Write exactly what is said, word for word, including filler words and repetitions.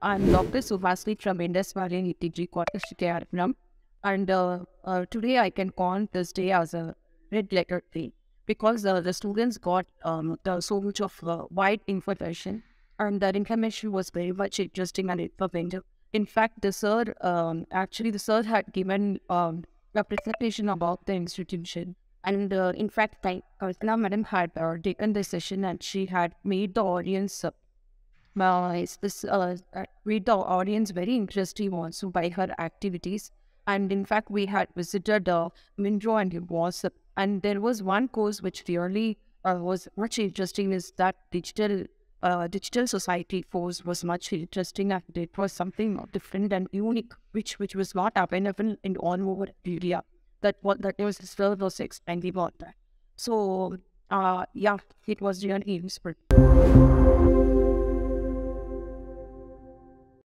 I'm Doctor Suhasini from Indus Valley College of Technology, and uh, uh, today I can call this day as a red letter day because uh, the students got um, the, so much of uh, wide information, and that information was very much interesting and informative. In fact, the sir um, actually the sir had given um, a presentation about the institution, and uh, in fact, Karsina madam had uh, taken the session and she had made the audience. Uh, Uh, this uh, read the audience very interesting also by her activities, and in fact we had visited uh, Mindro and WhatsApp, and there was one course which really uh, was much interesting, is that digital uh, digital society course was much interesting, and it was something different and unique which which was not available in all over India. That what that was still was explaining about that. So uh, yeah, it was really useful.